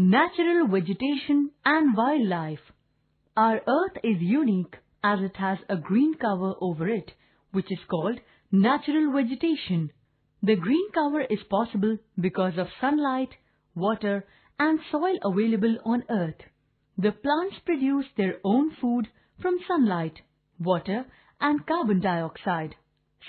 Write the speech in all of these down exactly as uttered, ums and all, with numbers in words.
Natural vegetation and wildlife. Our earth is unique as it has a green cover over it, which is called natural vegetation. The green cover is possible because of sunlight, water and soil available on earth. The plants produce their own food from sunlight, water and carbon dioxide.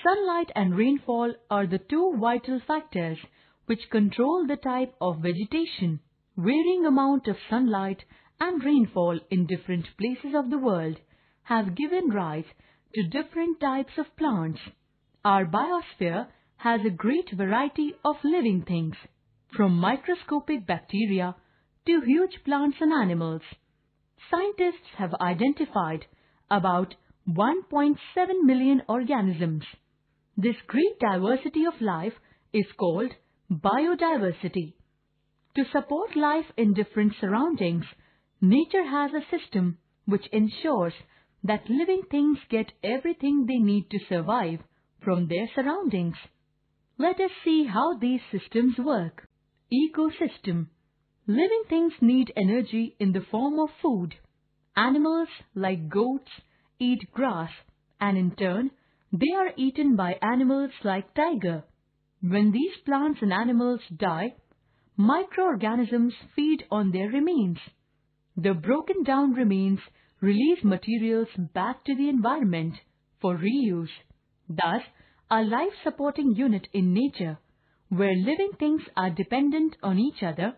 Sunlight and rainfall are the two vital factors which control the type of vegetation. Varying amount of sunlight and rainfall in different places of the world have given rise to different types of plants. Our biosphere has a great variety of living things, from microscopic bacteria to huge plants and animals. Scientists have identified about one point seven million organisms. This great diversity of life is called biodiversity. To support life in different surroundings, nature has a system which ensures that living things get everything they need to survive from their surroundings. Let us see how these systems work. Ecosystem. Living things need energy in the form of food. Animals like goats eat grass, and in turn they are eaten by animals like tiger. When these plants and animals die, microorganisms feed on their remains. The broken down remains release materials back to the environment for reuse. Thus, a life-supporting unit in nature, where living things are dependent on each other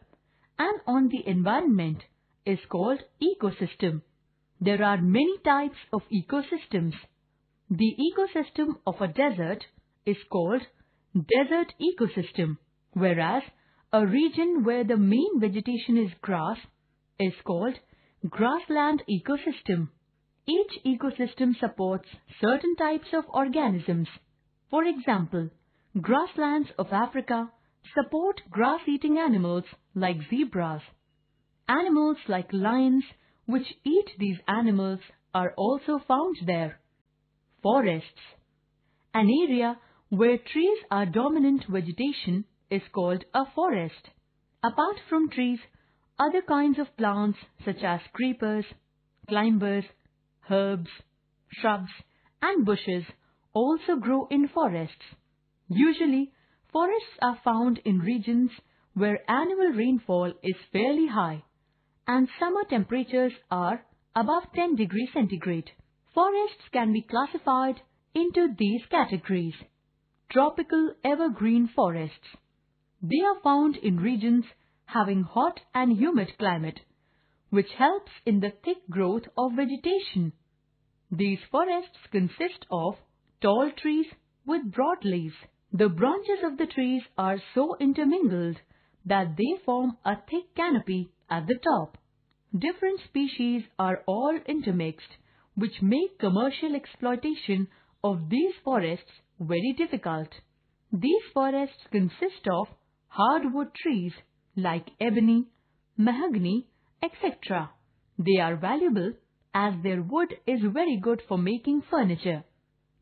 and on the environment, is called ecosystem. There are many types of ecosystems. The ecosystem of a desert is called desert ecosystem, whereas a region where the main vegetation is grass is called grassland ecosystem. Each ecosystem supports certain types of organisms. For example, grasslands of Africa support grass-eating animals like zebras. Animals like lions, which eat these animals, are also found there. Forests. An area where trees are dominant vegetation is called a forest. Apart from trees, other kinds of plants such as creepers, climbers, herbs, shrubs and bushes also grow in forests. Usually, forests are found in regions where annual rainfall is fairly high and summer temperatures are above ten degrees centigrade. Forests can be classified into these categories. Tropical evergreen forests. They are found in regions having hot and humid climate, which helps in the thick growth of vegetation. These forests consist of tall trees with broad leaves. The branches of the trees are so intermingled that they form a thick canopy at the top. Different species are all intermixed, which make commercial exploitation of these forests very difficult. These forests consist of hardwood trees like ebony, mahogany, et cetera. They are valuable as their wood is very good for making furniture.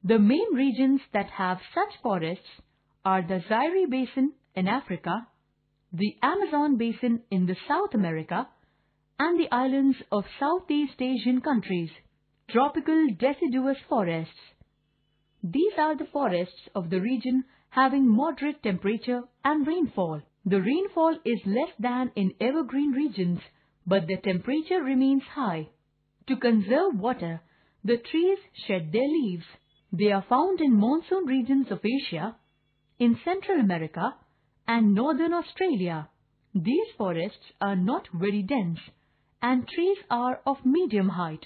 The main regions that have such forests are the Zaire Basin in Africa, the Amazon Basin in the South America, and the islands of Southeast Asian countries. Tropical deciduous forests. These are the forests of the region having moderate temperature and rainfall. The rainfall is less than in evergreen regions, but the temperature remains high. To conserve water, the trees shed their leaves. They are found in monsoon regions of Asia, in Central America, and northern Australia. These forests are not very dense, and trees are of medium height.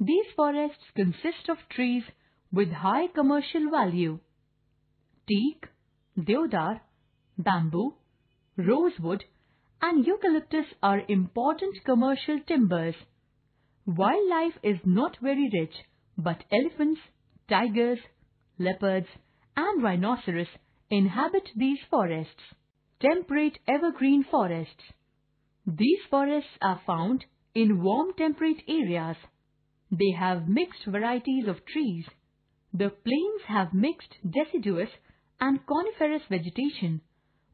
These forests consist of trees with high commercial value. Teak, deodar, bamboo, rosewood and eucalyptus are important commercial timbers. Wildlife is not very rich, but elephants, tigers, leopards and rhinoceros inhabit these forests. Temperate evergreen forests. These forests are found in warm temperate areas. They have mixed varieties of trees. The plains have mixed deciduous and coniferous vegetation,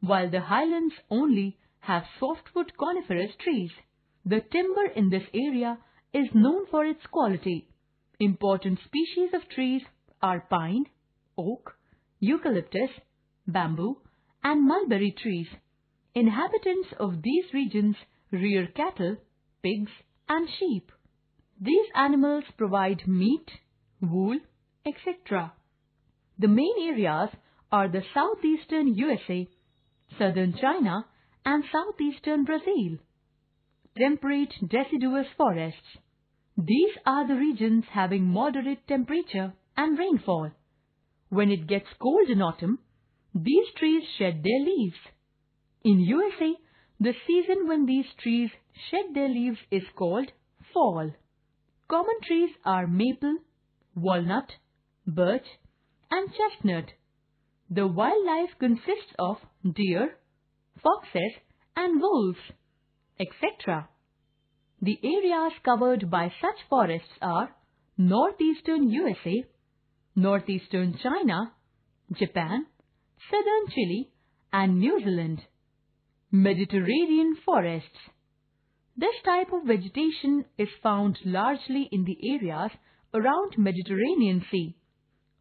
while the highlands only have softwood coniferous trees. The timber in this area is known for its quality. Important species of trees are pine, oak, eucalyptus, bamboo, and mulberry trees. Inhabitants of these regions rear cattle, pigs, and sheep. These animals provide meat, wool, et cetera. The main areas are the southeastern U S A, southern China, and southeastern Brazil. Temperate deciduous forests. These are the regions having moderate temperature and rainfall. When it gets cold in autumn, these trees shed their leaves. In U S A, the season when these trees shed their leaves is called fall. Common trees are maple, walnut, birch, and chestnut. The wildlife consists of deer, foxes, and wolves, et cetera. The areas covered by such forests are northeastern U S A, northeastern China, Japan, southern Chile, and New Zealand. Mediterranean forests. This type of vegetation is found largely in the areas around the Mediterranean Sea.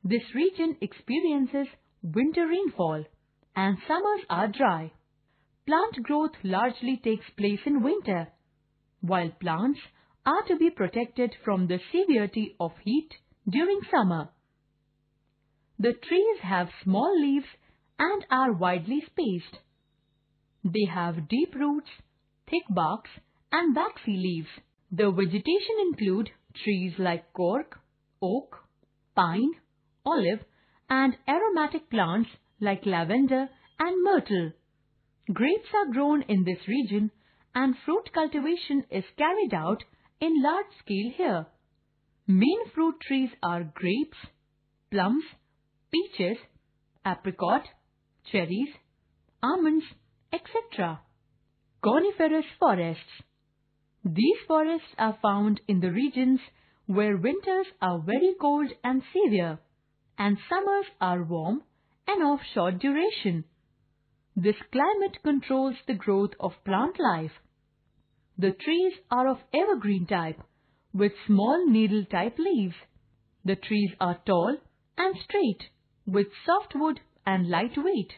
This region experiences winter rainfall and summers are dry. Plant growth largely takes place in winter. While plants are to be protected from the severity of heat during summer. The trees have small leaves and are widely spaced. They have deep roots, thick barks, and waxy leaves. The vegetation include trees like cork, oak, pine, olive, and aromatic plants like lavender and myrtle. Grapes are grown in this region and fruit cultivation is carried out in large scale here. Main fruit trees are grapes, plums, peaches, apricot, cherries, almonds, et cetera. Coniferous forests. These forests are found in the regions where winters are very cold and severe and summers are warm and of short duration. This climate controls the growth of plant life. The trees are of evergreen type with small needle-type leaves. The trees are tall and straight with soft wood and light weight.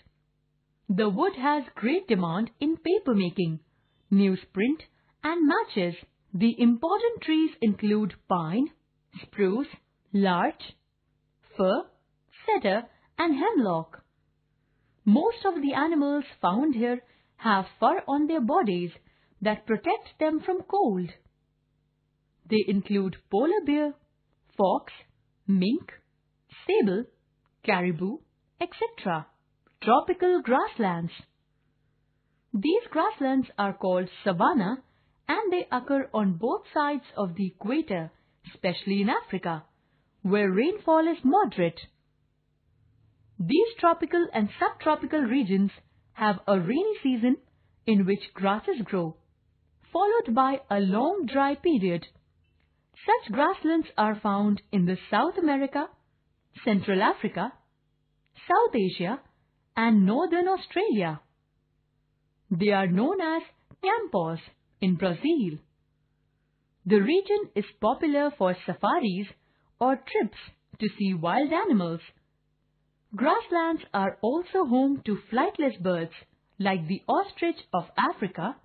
The wood has great demand in papermaking, newsprint, and matches. The important trees include pine, spruce, larch, fir, cedar, and hemlock. Most of the animals found here have fur on their bodies that protects them from cold. They include polar bear, fox, mink, sable, caribou, et cetera. Tropical grasslands. These grasslands are called savanna and they occur on both sides of the equator, especially in Africa, where rainfall is moderate. These tropical and subtropical regions have a rainy season in which grasses grow, followed by a long dry period. Such grasslands are found in the South America, Central Africa, South Asia, and northern Australia. They are known as campos in Brazil. The region is popular for safaris or trips to see wild animals. Grasslands are also home to flightless birds like the ostrich of Africa,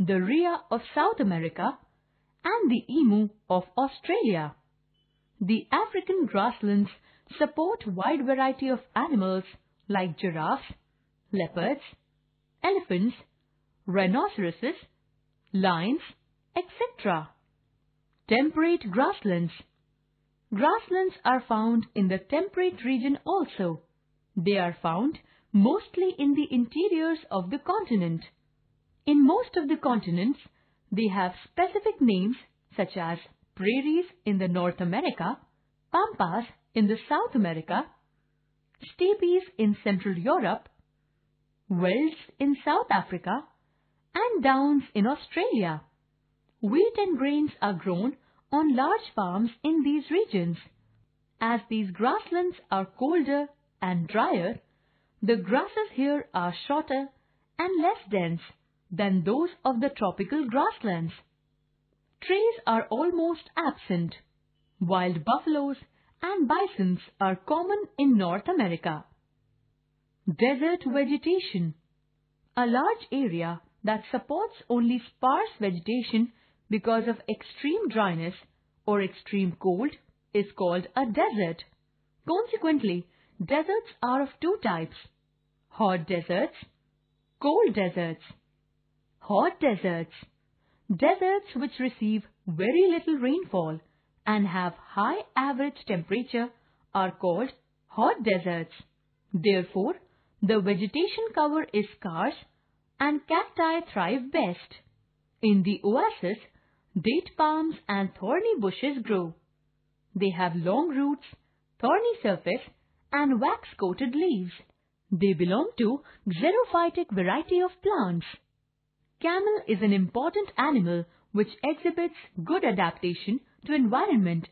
the rhea of South America, and the emu of Australia. The African grasslands support a wide variety of animals like giraffes, leopards, elephants, rhinoceroses, lions, et cetera. Temperate grasslands. Grasslands are found in the temperate region also. They are found mostly in the interiors of the continent. In most of the continents, they have specific names such as prairies in the North America, pampas in the South America, steppes in Central Europe, welds in South Africa, and downs in Australia. Wheat and grains are grown on large farms in these regions. As these grasslands are colder and drier, the grasses here are shorter and less dense than those of the tropical grasslands. Trees are almost absent. Wild buffaloes and bisons are common in North America. Desert vegetation. A large area that supports only sparse vegetation because of extreme dryness or extreme cold is called a desert. Consequently, deserts are of two types: hot deserts, cold deserts. Hot deserts. Deserts which receive very little rainfall and have high average temperature are called hot deserts. Therefore, the vegetation cover is scarce and cacti thrive best. In the oasis, date palms and thorny bushes grow. They have long roots, thorny surface and wax-coated leaves. They belong to xerophytic variety of plants. Camel is an important animal which exhibits good adaptation to environment,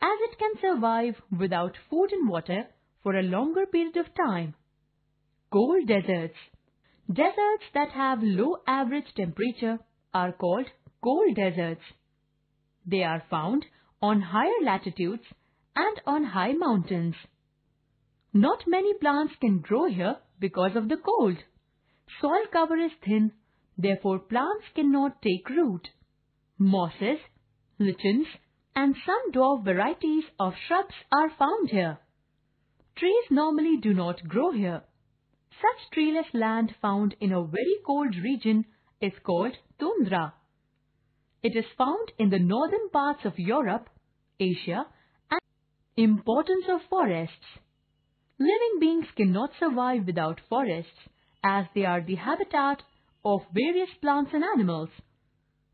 as it can survive without food and water for a longer period of time. Cold deserts. Deserts that have low average temperature are called cold deserts. They are found on higher latitudes and on high mountains. Not many plants can grow here because of the cold. Soil cover is thin, therefore plants cannot take root. Mosses, lichens and some dwarf varieties of shrubs are found here. Trees normally do not grow here. Such treeless land found in a very cold region is called tundra. It is found in the northern parts of Europe, Asia and importance of forests. Living beings cannot survive without forests as they are the habitat of various plants and animals.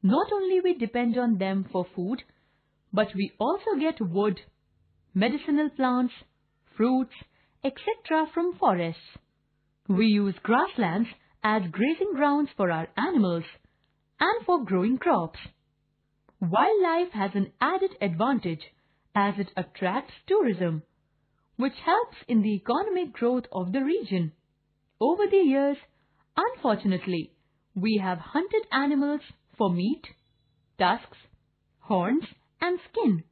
Not only we depend on them for food, but we also get wood, medicinal plants, fruits, et cetera from forests. We use grasslands as grazing grounds for our animals and for growing crops. Wildlife has an added advantage as it attracts tourism, which helps in the economic growth of the region. Over the years, unfortunately, we have hunted animals for meat, tusks, horns and skin.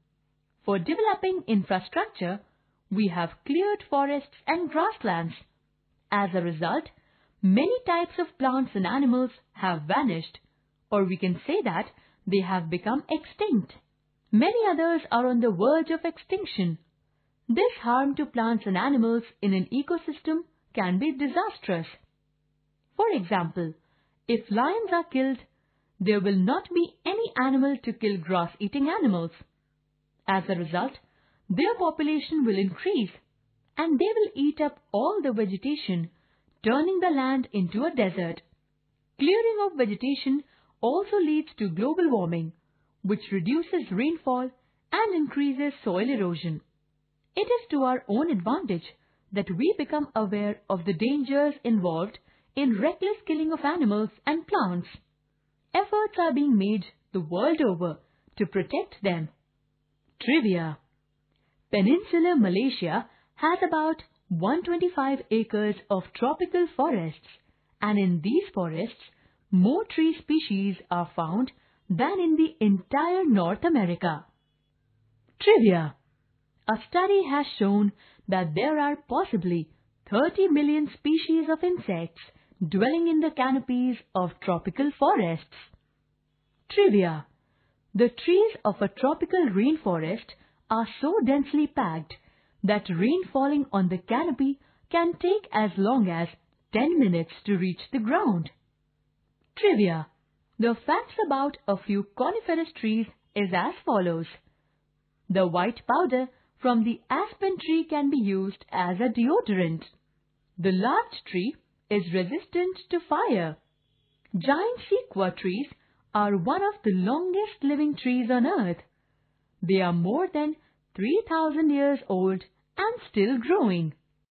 For developing infrastructure, we have cleared forests and grasslands. As a result, many types of plants and animals have vanished, or we can say that they have become extinct. Many others are on the verge of extinction. This harm to plants and animals in an ecosystem can be disastrous. For example, if lions are killed, there will not be any animal to kill grass-eating animals. As a result, their population will increase and they will eat up all the vegetation, turning the land into a desert. Clearing of vegetation also leads to global warming, which reduces rainfall and increases soil erosion. It is to our own advantage that we become aware of the dangers involved in reckless killing of animals and plants. Efforts are being made the world over to protect them. Trivia. Peninsular Malaysia has about one hundred twenty-five acres of tropical forests, and in these forests, more tree species are found than in the entire North America. Trivia. A study has shown that there are possibly thirty million species of insects dwelling in the canopies of tropical forests. Trivia. The trees of a tropical rainforest are so densely packed that rain falling on the canopy can take as long as ten minutes to reach the ground. Trivia. The facts about a few coniferous trees is as follows. The white powder from the aspen tree can be used as a deodorant. The larch tree is resistant to fire. Giant sequoia trees are one of the longest living trees on earth. They are more than three thousand years old and still growing.